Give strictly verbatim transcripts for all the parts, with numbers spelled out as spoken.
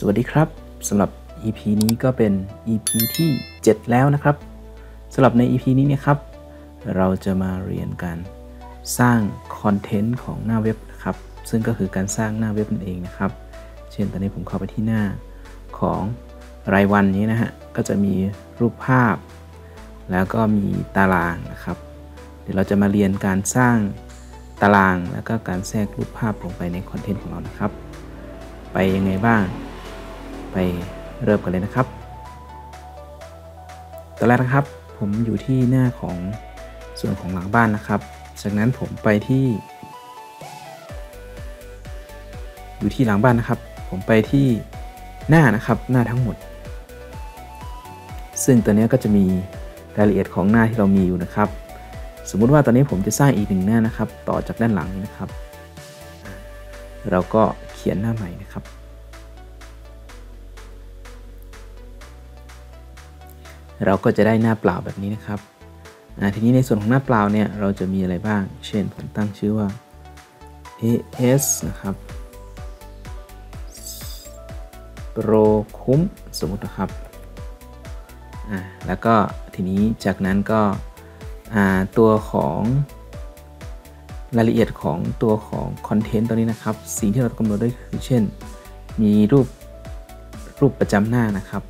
สวัสดีครับสำหรับ อี พี นี้ก็เป็น อี พี ที่เจ็ดแล้วนะครับสำหรับใน อี พี นี้เนี่ยครับเราจะมาเรียนการสร้างคอนเทนต์ของหน้าเว็บนะครับซึ่งก็คือการสร้างหน้าเว็บนั่นเองนะครับเช่นตอนนี้ผมเข้าไปที่หน้าของรายวันนี้นะฮะก็จะมีรูปภาพแล้วก็มีตารางนะครับเดี๋ยวเราจะมาเรียนการสร้างตารางแล้วก็การแทรกรูปภาพลงไปในคอนเทนต์ของเรานะครับไปยังไงบ้างไปเริ่มกันเลยนะครับตอนแรกนะครับผมอยู่ที่หน้าของส่วนของหลังบ้านนะครับจากนั้นผมไปที่อยู่ที่หลังบ้านนะครับผมไปที่หน้านะครับหน้าทั้งหมดซึ่งตัวนี้ก็จะมีรายละเอียดของหน้าที่เรามีอยู่นะครับสมมุติว่าตอนนี้ผมจะสร้างอีกหนึ่งหน้านะครับต่อจากด้านหลังนะครับเราก็เขียนหน้าใหม่นะครับเราก็จะได้หน้าเปล่าแบบนี้นะครับทีนี้ในส่วนของหน้าเปล่าเนี่ยเราจะมีอะไรบ้างเช่นผมตั้งชื่อว่า เอ เอส นะครับ Procom สมมุตินะครับแล้วก็ทีนี้จากนั้นก็ตัวของรายละเอียดของตัวของคอนเทนต์ตัวนี้นะครับสิ่งที่เรากำหนดได้คือเช่นมีรูปรูปประจำหน้านะครับ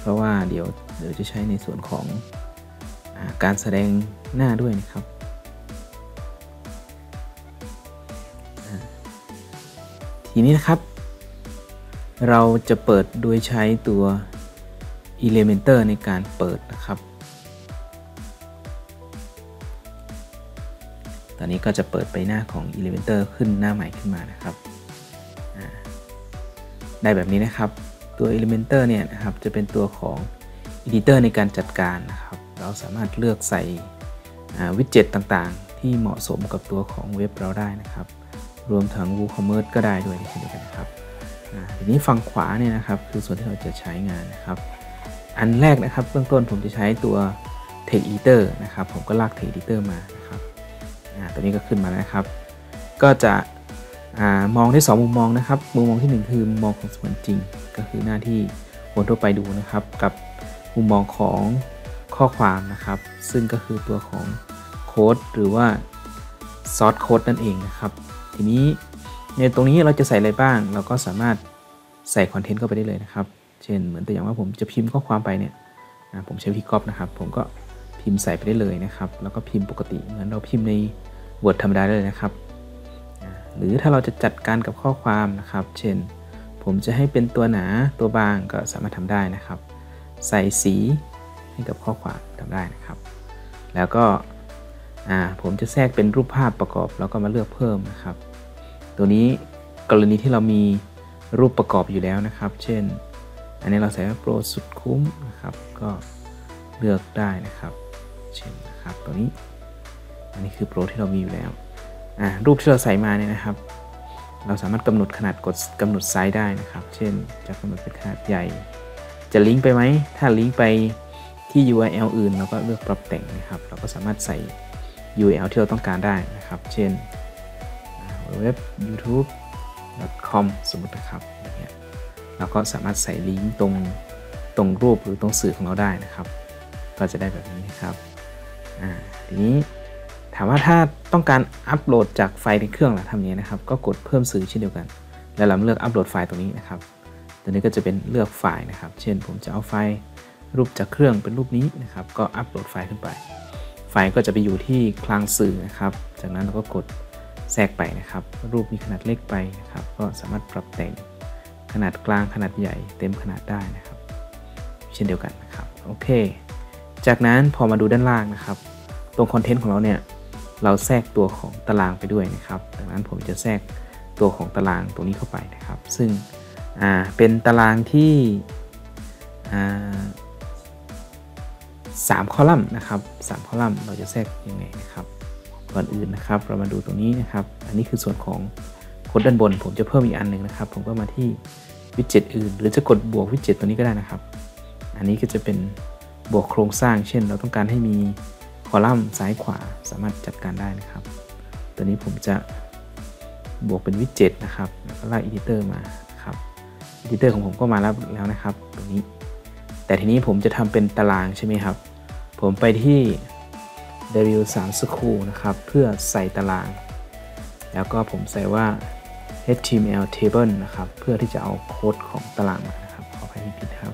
เพราะว่าเดี๋ยวเดี๋ยวจะใช้ในส่วนของการแสดงหน้าด้วยนะครับทีนี้นะครับเราจะเปิดโดยใช้ตัว Elementor ในการเปิดนะครับตอนนี้ก็จะเปิดไปหน้าของ Elementor ขึ้นหน้าใหม่ขึ้นมานะครับได้แบบนี้นะครับตัว Elementor เนี่ยนะครับจะเป็นตัวของ Editor ในการจัดการนะครับเราสามารถเลือกใส่วิดเจ็ตต่างๆที่เหมาะสมกับตัวของเว็บเราได้นะครับรวมทั้ง WooCommerce ก็ได้ด้วยเช่นเดียวกันนะครับทีนี้ฝั่งขวาเนี่ยนะครับคือส่วนที่เราจะใช้งานนะครับอันแรกนะครับเบื้องต้นผมจะใช้ตัว Text Editor นะครับผมก็ลาก Text Editor มานะครับตัวนี้ก็ขึ้นมาแล้วนะครับก็จะมองได้สองมุมมองนะครับมุมมองที่หนึ่งคือมุมมองของส่วนจริงก็คือหน้าที่คนทั่วไปดูนะครับกับมุมมองของข้อความนะครับซึ่งก็คือตัวของโค้ดหรือว่าซอสโค้ดนั่นเองนะครับทีนี้ในตรงนี้เราจะใส่อะไรบ้างเราก็สามารถใส่คอนเทนต์เข้าไปได้เลยนะครับเช่นเหมือนตัวอย่างว่าผมจะพิมพ์ข้อความไปเนี่ยผมใช้วิธีก๊อปนะครับผมก็พิมพ์ใส่ไปได้เลยนะครับแล้วก็พิมพ์ปกติเหมือนเราพิมพ์ใน Word ธรรมดาเลยนะครับหรือถ้าเราจะจัดการกับข้อความนะครับเช่นผมจะให้เป็นตัวหนาตัวบางก็สามารถทำได้นะครับใส่สีให้กับข้อความทำได้นะครับแล้วก็ผมจะแทรกเป็นรูปภาพประกอบแล้วก็มาเลือกเพิ่มนะครับตัวนี้กรณีที่เรามีรูปประกอบอยู่แล้วนะครับเช่นอันนี้เราใส่ว่าโปรสุดคุ้มนะครับก็เลือกได้นะครับเช่นนะครับตัวนี้อันนี้คือโปรที่เรามีอยู่แล้วรูปที่เราใส่มาเนี่ยนะครับเราสามารถกำหนดขนาดกดกำหนดไซส์ได้นะครับเช่นจะกำหนดเป็นขนาดใหญ่จะลิงก์ไปไหมถ้าลิงก์ไปที่ ยู อาร์ แอล อื่นเราก็เลือกปรับแต่งนะครับเราก็สามารถใส่ ยู อาร์ แอล ที่เราต้องการได้นะครับเช่นเว็บ ยูทูบ ดอท คอม สมมตินะครับอย่างเงี้ยเราก็สามารถใส่ลิงก์ตรงตรงรูปหรือตรงสื่อของเราได้นะครับก็จะได้แบบนี้นะครับอ่าทีนี้ถามว่าถ้าต้องการอัปโหลดจากไฟล์ในเครื่องล่ะทำยังไงนะครับก็กดเพิ่มสื่อเช่นเดียวกันแล้วเราเลือกอัปโหลดไฟล์ตรงนี้นะครับตัวนี้ก็จะเป็นเลือกไฟล์นะครับเช่นผมจะเอาไฟล์รูปจากเครื่องเป็นรูปนี้นะครับก็อัปโหลดไฟล์ขึ้นไปไฟล์ก็จะไปอยู่ที่คลังสื่อนะครับจากนั้นเราก็กดแทรกไปนะครับรูปมีขนาดเล็กไปนะครับก็สามารถปรับแต่งขนาดกลางขนาดใหญ่เต็มขนาดได้นะครับเช่นเดียวกันนะครับโอเคจากนั้นพอมาดูด้านล่างนะครับตรงคอนเทนต์ของเราเนี่ยเราแทรกตัวของตารางไปด้วยนะครับดังนั้นผมจะแทรกตัวของตารางตรงนี้เข้าไปนะครับซึ่งเป็นตารางที่สามคอลัมน์นะครับสามคอลัมน์เราจะแทรกยังไงนะครับก่อนอื่นนะครับเรามาดูตรงนี้นะครับอันนี้คือส่วนของโค้ดด้านบนผมจะเพิ่มอีกอันหนึ่งนะครับผมก็มาที่วิดเจ็ตอื่นหรือจะกดบวกวิดเจ็ตตัวนี้ก็ได้นะครับอันนี้ก็จะเป็นบวกโครงสร้างเช่นเราต้องการให้มีคอลัมน์ซ้ายขวาสามารถจัดการได้นะครับตัวนี้ผมจะบวกเป็นวิดเจ็ตนะครับแล้วก็ลาก Editor มานะครับ ดิเตอร์ของผมก็มาแล้วแล้วนะครับตรงนี้แต่ทีนี้ผมจะทำเป็นตารางใช่ไหมครับผมไปที่ ดับเบิลยู ทรี สคูล นะครับเพื่อใส่ตารางแล้วก็ผมใส่ว่า เอช ที เอ็ม แอล เทเบิล นะครับเพื่อที่จะเอาโค้ดของตารางมานะครับขออภัยที่ผิดนะครับ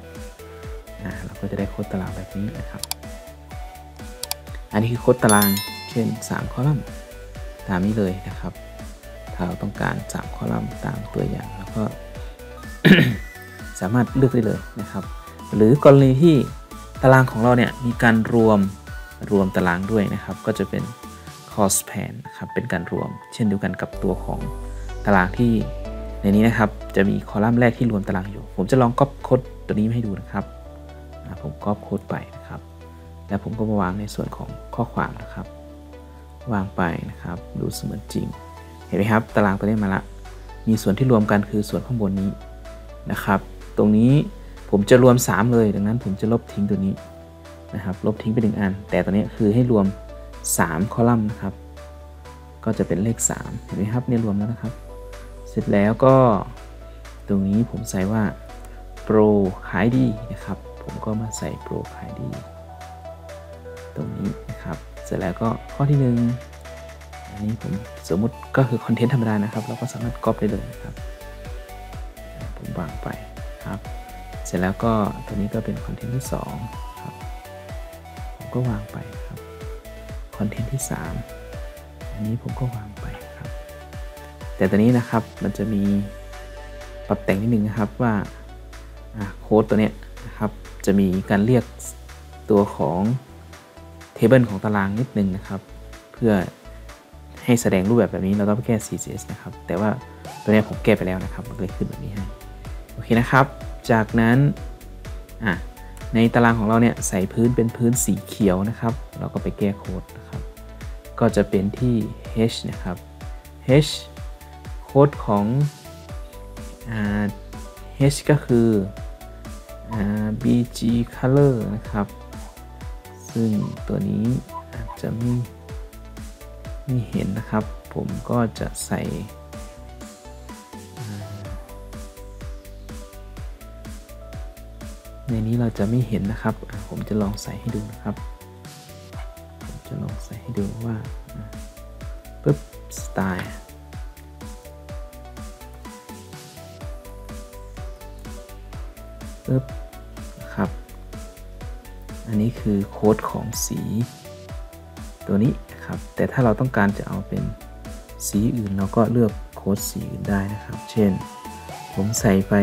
เราก็จะได้โค้ดตารางแบบนี้นะครับอันนี้คือโค้ดตารางเช่นสามคอลัมน์ตามนี้เลยนะครับถ้าเราต้องการสามคอลัมน์ตามตัวอย่างแล้วก็ สามารถเลือกได้เลยนะครับหรือกรณีที่ตารางของเราเนี่ยมีการรวมรวมตารางด้วยนะครับก็จะเป็นcost plan นะครับเป็นการรวมเช่นเดียวกันกับตัวของตารางที่ในนี้นะครับจะมีคอลัมน์แรกที่รวมตารางอยู่ผมจะลองก๊อปโค้ดตัวนี้มาให้ดูนะครับผมก๊อปโค้ดไปนะครับแล้วผมก็มาวางในส่วนของข้อความนะครับวางไปนะครับดูเสมือนจริงเห็นไหมครับตารางตัวนี้มาละมีส่วนที่รวมกันคือส่วนข้างบนนี้นะครับตรงนี้ผมจะรวมสามเลยดังนั้นผมจะลบทิ้งตัวนี้นะครับลบทิ้งไปหนึ่งอันแต่ตัวนี้คือให้รวมสามคอลัมน์นะครับก็จะเป็นเลขสามเห็นไหมครับเนี่ยรวมแล้วนะครับเสร็จแล้วก็ตรงนี้ผมใส่ว่าโปรขายดีนะครับผมก็มาใส่โปรขายดีตรงนี้นะครับเสร็จแล้วก็ข้อที่หนึ่งอันนี้ผมสมมุติก็คือคอนเทนต์ธรรมดานะครับเราก็สามารถก๊อปได้เลยนะครับผมวางไปครับเสร็จแล้วก็ตัวนี้ก็เป็นคอนเทนต์ที่สองครับผมก็วางไปครับคอนเทนต์ที่สามอันนี้ผมก็วางไปครับแต่ตัวนี้นะครับมันจะมีปรับแต่งนิดนึงนะครับว่าโค้ดตัวเนี้ยนะครับจะมีการเรียกตัวของเทเบิลของตารางนิดนึงนะครับเพื่อให้แสดงรูปแบบแบบนี้เราต้องไปแก้ ซี เอส เอส นะครับแต่ว่าตัวเนี้ยผมแก้ไปแล้วนะครับมันเลยขึ้นแบบนี้ให้โอเคนะครับจากนั้นอ่ะในตารางของเราเนี่ยใส่พื้นเป็นพื้นสีเขียวนะครับเราก็ไปแก้โค้ดนะครับก็จะเป็นที่ H นะครับ H โค้ดของ H ก็คือ บี จี color นะครับซึ่งตัวนี้อาจจะไม่ไม่เห็นนะครับผมก็จะใส่ในนี้เราจะไม่เห็นนะครับผมจะลองใส่ให้ดูนะครับผมจะลองใส่ให้ดูว่าปึ๊บสไตล์ปึ๊บนะครับอันนี้คือโค้ดของสีตัวนี้นะครับแต่ถ้าเราต้องการจะเอาเป็นสีอื่นเราก็เลือกโค้ดสีอื่นได้นะครับเช่นผมใส่ไป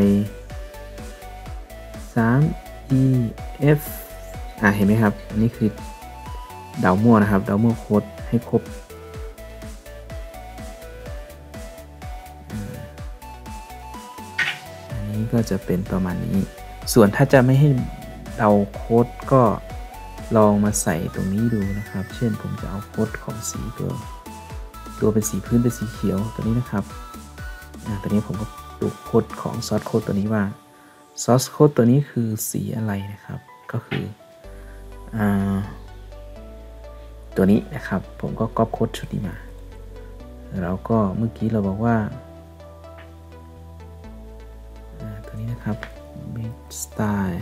สาม อี เอฟ อ่ะเห็นไหมครับอันนี้คือเดามั่วนะครับเดามั่วโค้ดให้ครบอันนี้ก็จะเป็นประมาณนี้ส่วนถ้าจะไม่ให้เดาโค้ดก็ลองมาใส่ตรงนี้ดูนะครับเช่นผมจะเอาโค้ดของสีตัวตัวเป็นสีพื้นเป็นสีเขียวตัวนี้นะครับอ่ะตัวนี้ผมก็ดูโค้ดของซอสโค้ดตัวนี้ว่าซอสโค้ดตัวนี้คือสีอะไรนะครับก็คืออ่าตัวนี้นะครับผมก็ก๊อปโค้ดชุดนี้มาแล้วก็เมื่อกี้เราบอกว่าอ่าตัวนี้นะครับ style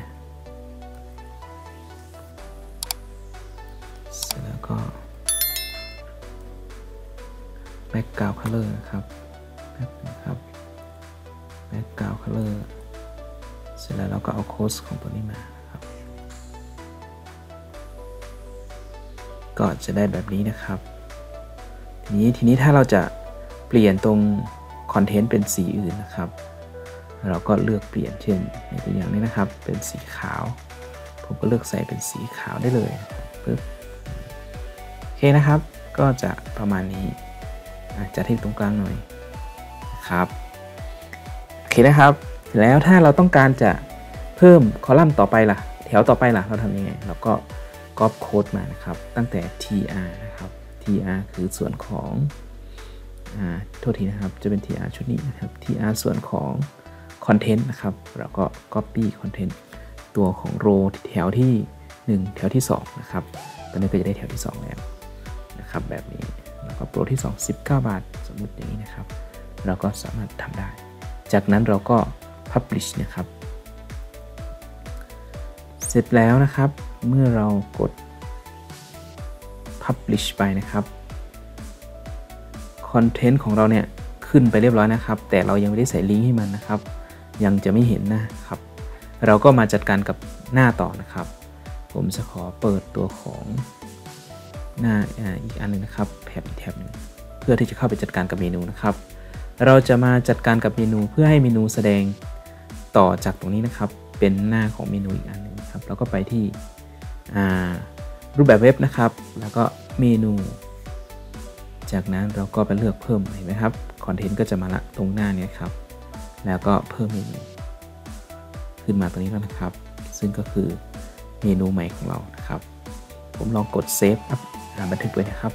เสร็จแล้วก็ background color นะครับนะครับ background colorเสร็จแล้วเราก็เอาโค้ดของตัวนี้มาครับก็จะได้แบบนี้นะครับทีนี้ทีนี้ถ้าเราจะเปลี่ยนตรงคอนเทนต์เป็นสีอื่นนะครับเราก็เลือกเปลี่ยนเช่นในตัวอย่างนี้นะครับเป็นสีขาวผมก็เลือกใส่เป็นสีขาวได้เลยปึ๊บโอเคนะครับก็จะประมาณนี้จัดให้ตรงกลางหน่อยนะครับโอเคนะครับแล้วถ้าเราต้องการจะเพิ่มคอลัมน์ต่อไปล่ะแถวต่อไปล่ะเราทำยังไงเราก็ก๊อปโค้ดมานะครับตั้งแต่ tr นะครับ tr คือส่วนของอ่าโทษทีนะครับจะเป็น tr ชุดนี้นะครับ tr ส่วนของคอนเทนต์นะครับเราก็ copy คอนเทนต์ตัวของ row แถวที่หนึ่งแถวที่สองนะครับตอนนี้ก็จะได้แถวที่สองแล้วนะครับแบบนี้แล้วก็โปรที่สอง สิบเก้าบาทสมมุติอย่างนี้นะครับเราก็สามารถทำได้จากนั้นเราก็ Publish นะครับเสร็จแล้วนะครับเมื่อเรากด Publish ไปนะครับคอนเทนต์ของเราเนี่ยขึ้นไปเรียบร้อยนะครับแต่เรายังไม่ได้ใส่ลิงก์ให้มันนะครับยังจะไม่เห็นนะครับเราก็มาจัดการกับหน้าต่อนะครับผมจะขอเปิดตัวของหน้า อ, อีกอันนึงนะครับแถบแถบนึงเพื่อที่จะเข้าไปจัดการกับเมนูนะครับเราจะมาจัดการกับเมนูเพื่อให้เมนูแสดงต่อจากตรงนี้นะครับเป็นหน้าของเมนูอีกอันนึงครับแล้วก็ไปที่รูปแบบเว็บนะครับแล้วก็เมนูจากนั้นเราก็ไปเลือกเพิ่มเห็นไหมครับคอนเทนต์ก็จะมาละตรงหน้านี้ครับแล้วก็เพิ่มเมนูขึ้นมาตรงนี้แล้วนะครับซึ่งก็คือเมนูใหม่ของเรานะครับผมลองกดเซฟบันทึกไว้นะครับ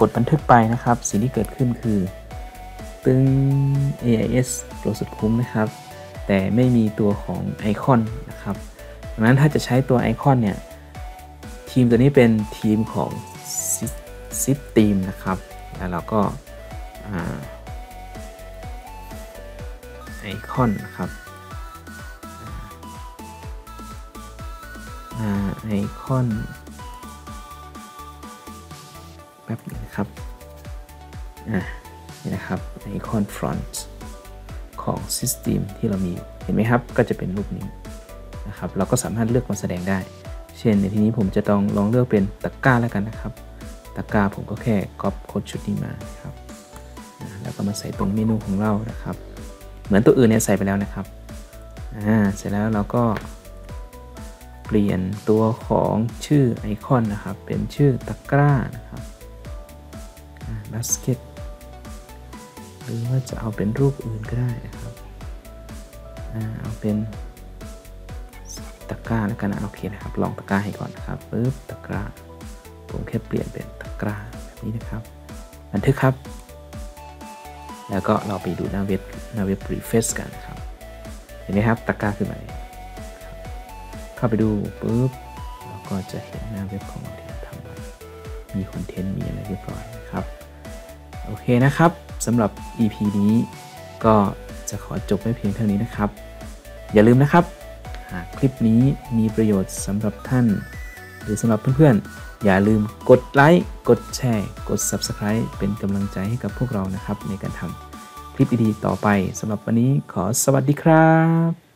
กดบันทึกไปนะครับสิ่งที่เกิดขึ้นคือตึง เอ ไอ เอส โปรสุดคุ้มนะครับแต่ไม่มีตัวของไอคอนนะครับดังนั้นถ้าจะใช้ตัวไอคอนเนี่ยทีมตัวนี้เป็นทีมของซิปทีมนะครับแล้วเราก็ไอคอนนะครับไอคอนแป๊บนึงนะครับอ่ะนี่นะครับไอคอนฟรอนต์ของซิสเต็มที่เรามีเห็นไหมครับก็จะเป็นรูปนี้นะครับเราก็สามารถเลือกมาแสดงได้เช่นในที่นี้ผมจะต้องลองเลือกเป็นตะกร้าแล้วกันนะครับตะกร้าผมก็แค่ก๊อปโค้ดชุดนี้มาครับแล้วก็มาใส่ตรงเมนูของเรานะครับเหมือนตัวอื่นเนี่ยใส่ไปแล้วนะครับอ่าเสร็จแล้วเราก็เปลี่ยนตัวของชื่อไอคอนนะครับเป็นชื่อตะกร้านะครับบัสเก็ตหรือว่าจะเอาเป็นรูปอื่นก็ได้นะครับเอาเป็นตะกร้าแล้วกันนะโอเคนะครับลองตะกร้าให้ก่อนนะครับปึ๊บตะกร้าผมแค่เปลี่ยนเป็นตะกร้าแบบนี้นะครับบันทึกครับแล้วก็เราไปดูหน้าเว็บหน้าเว็บรีเฟรชกันนะครับเห็นไหมครับตะกร้าขึ้นมาเลยเข้าไปดูปึ๊บเราก็จะเห็นหน้าเว็บของเราที่เราทำไปมีคอนเทนต์มีอะไรเรียบร้อยนะครับโอเคนะครับสำหรับ อี พี นี้ก็จะขอจบไว้เพียงเท่านี้นะครับอย่าลืมนะครับหากคลิปนี้มีประโยชน์สำหรับท่านหรือสำหรับเพื่อนๆอย่าลืมกดไลค์กดแชร์กด Subscribe เป็นกำลังใจให้กับพวกเรานะครับในการทำคลิปดีๆต่อไปสำหรับวันนี้ขอสวัสดีครับ